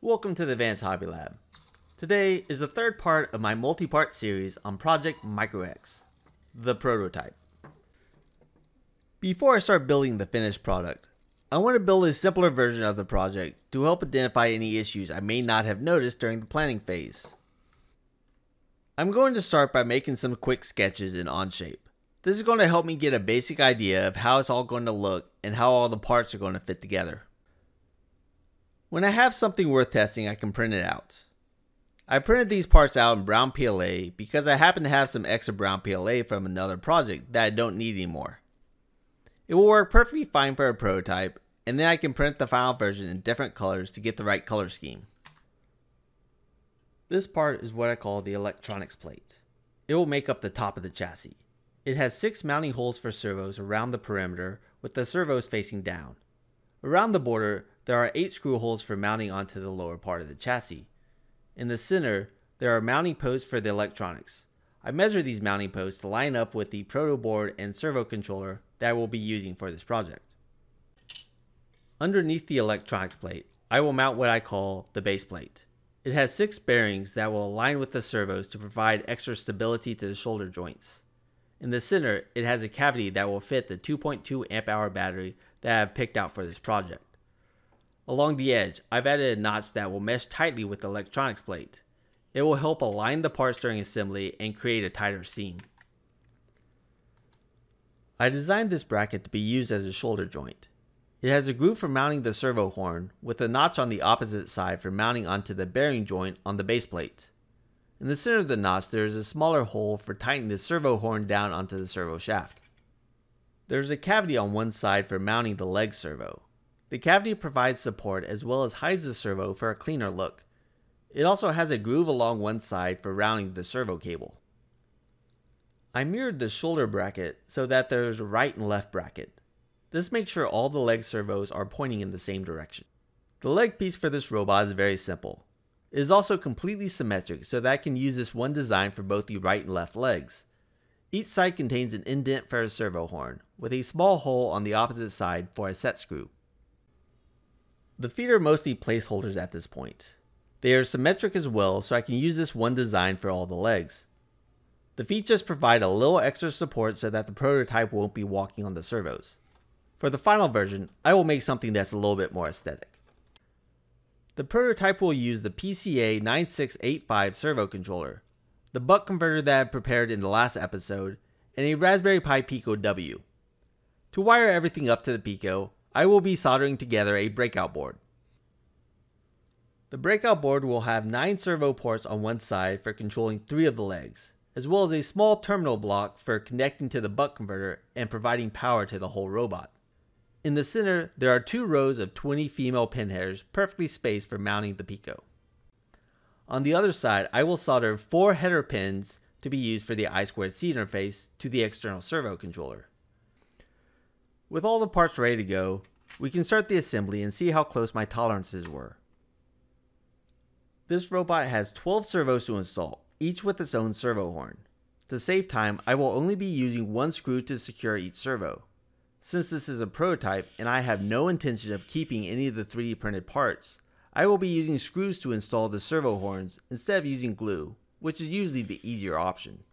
Welcome to the Advanced Hobby Lab. Today is the third part of my multi-part series on Project MicroHex, the prototype. Before I start building the finished product, I want to build a simpler version of the project to help identify any issues I may not have noticed during the planning phase. I'm going to start by making some quick sketches in OnShape. This is going to help me get a basic idea of how it's all going to look and how all the parts are going to fit together. When I have something worth testing, I can print it out. I printed these parts out in brown PLA because I happen to have some extra brown PLA from another project that I don't need anymore. It will work perfectly fine for a prototype, and then I can print the final version in different colors to get the right color scheme. This part is what I call the electronics plate. It will make up the top of the chassis. It has 6 mounting holes for servos around the perimeter with the servos facing down. Around the border, there are 8 screw holes for mounting onto the lower part of the chassis. In the center, there are mounting posts for the electronics. I measure these mounting posts to line up with the proto board and servo controller that I will be using for this project. Underneath the electronics plate, I will mount what I call the base plate. It has 6 bearings that will align with the servos to provide extra stability to the shoulder joints. In the center, it has a cavity that will fit the 2.2 amp hour battery that I have picked out for this project. Along the edge, I've added a notch that will mesh tightly with the electronics plate. It will help align the parts during assembly and create a tighter seam. I designed this bracket to be used as a shoulder joint. It has a groove for mounting the servo horn, with a notch on the opposite side for mounting onto the bearing joint on the base plate. In the center of the notch, there is a smaller hole for tightening the servo horn down onto the servo shaft. There is a cavity on one side for mounting the leg servo. The cavity provides support as well as hides the servo for a cleaner look. It also has a groove along one side for rounding the servo cable. I mirrored the shoulder bracket so that there is a right and left bracket. This makes sure all the leg servos are pointing in the same direction. The leg piece for this robot is very simple. It is also completely symmetric so that I can use this one design for both the right and left legs. Each side contains an indent for a servo horn, with a small hole on the opposite side for a set screw. The feet are mostly placeholders at this point. They are symmetric as well, so I can use this one design for all the legs. The feet just provide a little extra support so that the prototype won't be walking on the servos. For the final version, I will make something that's a little bit more aesthetic. The prototype will use the PCA9685 servo controller, the buck converter that I prepared in the last episode, and a Raspberry Pi Pico W. To wire everything up to the Pico, I will be soldering together a breakout board. The breakout board will have 9 servo ports on one side for controlling 3 of the legs, as well as a small terminal block for connecting to the buck converter and providing power to the whole robot. In the center, there are 2 rows of 20 female pin hairs perfectly spaced for mounting the Pico. On the other side, I will solder 4 header pins to be used for the I2C interface to the external servo controller. With all the parts ready to go, we can start the assembly and see how close my tolerances were. This robot has 12 servos to install, each with its own servo horn. To save time, I will only be using 1 screw to secure each servo. Since this is a prototype and I have no intention of keeping any of the 3D printed parts, I will be using screws to install the servo horns instead of using glue, which is usually the easier option.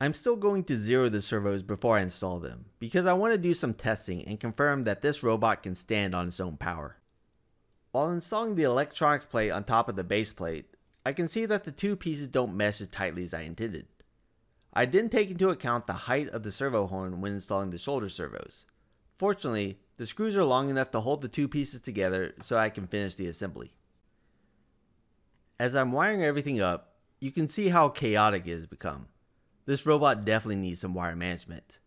I'm still going to zero the servos before I install them, because I want to do some testing and confirm that this robot can stand on its own power. While installing the electronics plate on top of the base plate, I can see that the 2 pieces don't mesh as tightly as I intended. I didn't take into account the height of the servo horn when installing the shoulder servos. Fortunately, the screws are long enough to hold the 2 pieces together so I can finish the assembly. As I'm wiring everything up, you can see how chaotic it has become. This robot definitely needs some wire management.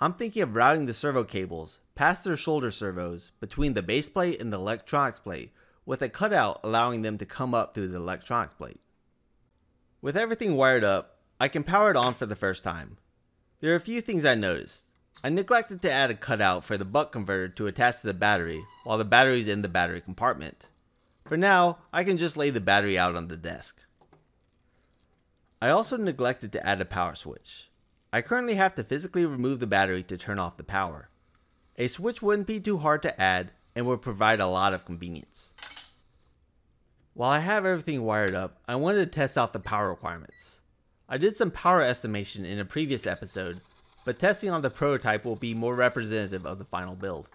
I'm thinking of routing the servo cables past their shoulder servos between the base plate and the electronics plate, with a cutout allowing them to come up through the electronics plate. With everything wired up, I can power it on for the first time. There are a few things I noticed. I neglected to add a cutout for the buck converter to attach to the battery while the battery is in the battery compartment. For now, I can just lay the battery out on the desk. I also neglected to add a power switch. I currently have to physically remove the battery to turn off the power. A switch wouldn't be too hard to add and would provide a lot of convenience. While I have everything wired up, I wanted to test out the power requirements. I did some power estimation in a previous episode, but testing on the prototype will be more representative of the final build.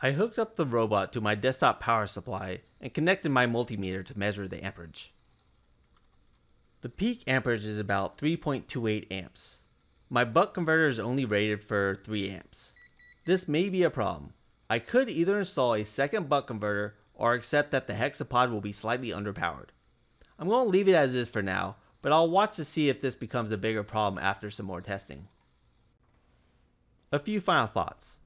I hooked up the robot to my desktop power supply and connected my multimeter to measure the amperage. The peak amperage is about 3.28 amps. My buck converter is only rated for 3 amps. This may be a problem. I could either install a second buck converter or accept that the hexapod will be slightly underpowered. I'm going to leave it as is for now, but I'll watch to see if this becomes a bigger problem after some more testing. A few final thoughts.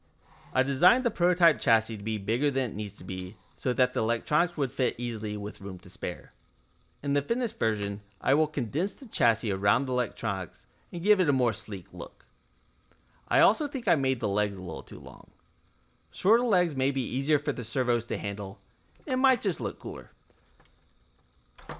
I designed the prototype chassis to be bigger than it needs to be so that the electronics would fit easily with room to spare. In the finished version, I will condense the chassis around the electronics and give it a more sleek look. I also think I made the legs a little too long. Shorter legs may be easier for the servos to handle and might just look cooler.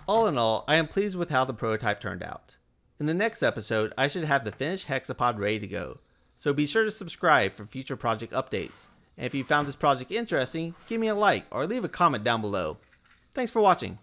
All in all, I am pleased with how the prototype turned out. In the next episode, I should have the finished hexapod ready to go, so be sure to subscribe for future project updates. And if you found this project interesting, give me a like or leave a comment down below. Thanks for watching.